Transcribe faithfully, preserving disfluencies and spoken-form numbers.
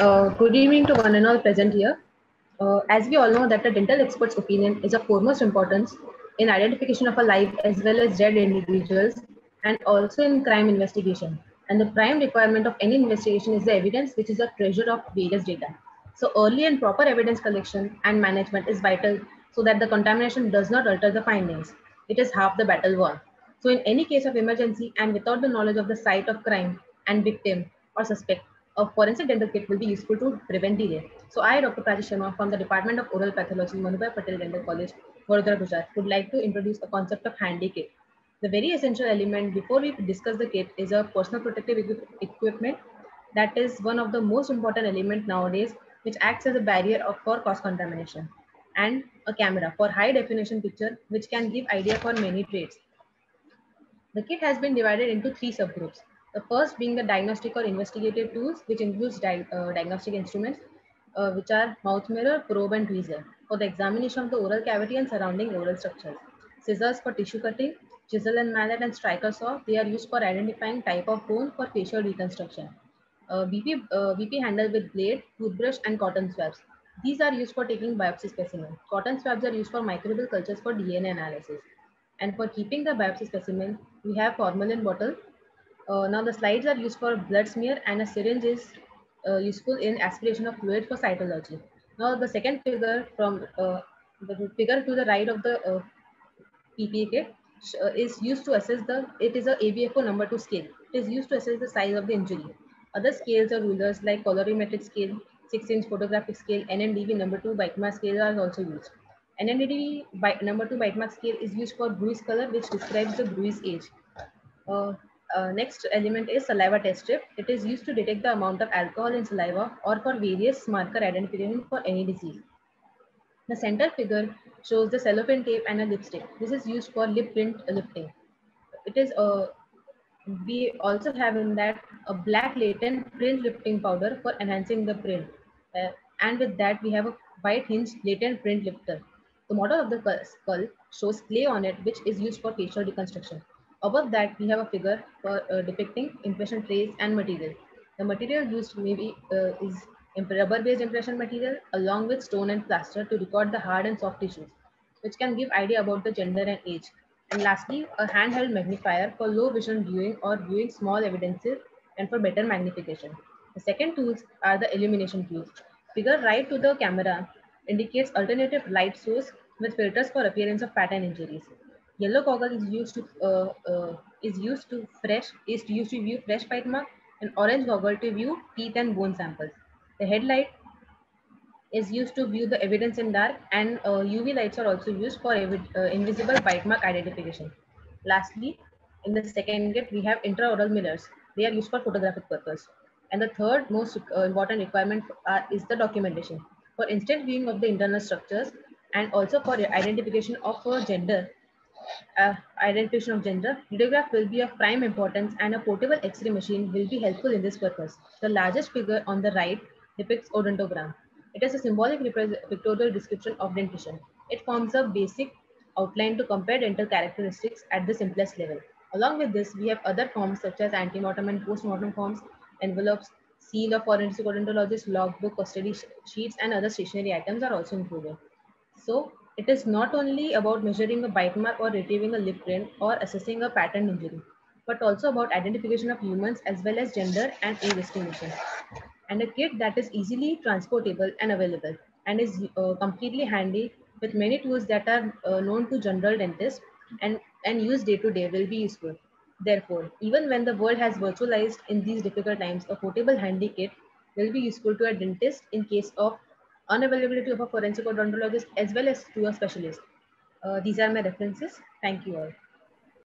Uh, good evening to one and all present here. Uh, as we all know that a dental expert's opinion is of foremost importance in identification of a live as well as dead individuals, and also in crime investigation. And the prime requirement of any investigation is the evidence, which is a treasure of various data. So early and proper evidence collection and management is vital so that the contamination does not alter the findings. It is half the battle won. So in any case of emergency and without the knowledge of the site of crime and victim or suspect, a forensic dental kit will be useful to prevent delay. So I, Doctor Prachi Sharma, from the Department of Oral Pathology, Manubhai Patel Dental College, Vadodara, Gujarat, would like to introduce the concept of handy kit. The very essential element before we discuss the kit is a personal protective equip equipment. That is one of the most important element nowadays, which acts as a barrier of, for cross contamination, and a camera for high definition picture, which can give idea for many trades. The kit has been divided into three subgroups. The first being the diagnostic or investigative tools, which includes di uh, diagnostic instruments, uh, which are mouth mirror, probe, and tweezer for the examination of the oral cavity and surrounding oral structures. Scissors for tissue cutting, chisel and mallet, and striker saw. They are used for identifying type of bone for facial reconstruction. Uh, B P, uh, B P handle with blade, toothbrush, and cotton swabs. These are used for taking biopsy specimen. Cotton swabs are used for microbial cultures for D N A analysis. And for keeping the biopsy specimen, we have formalin bottle. Uh, now the slides are used for blood smear, and a syringe is uh, useful in aspiration of fluid for cytology. Now the second figure from uh, the figure to the right of the uh, P P E kit uh, is used to assess the. It is a A B F O number two scale. It is used to assess the size of the injury. Other scales or rulers like colorimetric scale, six inch photographic scale, N M D B number two bite mark scale are also used. N M D B by, number two bite mark scale is used for bruise color, which describes the bruise age. Uh, Uh, next element is saliva test strip. It is used to detect the amount of alcohol in saliva or for various marker identification for any disease. The center figure shows the cellophane tape and a lipstick. This is used for lip print lifting. It is uh, we also have in that a black latent print lifting powder for enhancing the print, uh, and with that we have a white hinge latent print lifter. The model of the skull shows clay on it, which is used for facial reconstruction. Above that, we have a figure for uh, depicting impression trays and material. The material used may be uh, is rubber-based impression material along with stone and plaster to record the hard and soft tissues, which can give idea about the gender and age. And lastly, a handheld magnifier for low vision viewing or viewing small evidences and for better magnification. The second tools are the illumination tools. Figure right to the camera indicates alternative light source with filters for appearance of pattern injuries. Yellow goggle is used to uh, uh, is used to fresh is used to view fresh bite mark, and orange goggle to view teeth and bone samples. The headlight is used to view the evidence in dark, and uh, U V lights are also used for uh, invisible bite mark identification. Lastly, in the second kit we have intraoral mirrors. They are used for photographic purpose. And the third most uh, important requirement are, is the documentation for instant viewing of the internal structures, and also for identification of uh, gender. Uh, identification of gender, radiograph will be of prime importance, and a portable X-ray machine will be helpful in this purpose. The largest figure on the right depicts odontogram. It is a symbolic pictorial description of dentition. It forms a basic outline to compare dental characteristics at the simplest level. Along with this, we have other forms such as antemortem and postmortem forms, envelopes, seal of forensic odontologist, logbook, custody sheets, and other stationary items are also included. So, it is not only about measuring a bite mark or retrieving a lip print or assessing a pattern injury, but also about identification of humans as well as gender and age estimation. And a kit that is easily transportable and available, and is uh, completely handy with many tools that are uh, known to general dentists and, and used day to day will be useful. Therefore, even when the world has virtualized in these difficult times, a portable handy kit will be useful to a dentist in case of unavailability of a forensic odontologist as well as to a specialist. Uh, these are my references. Thank you all.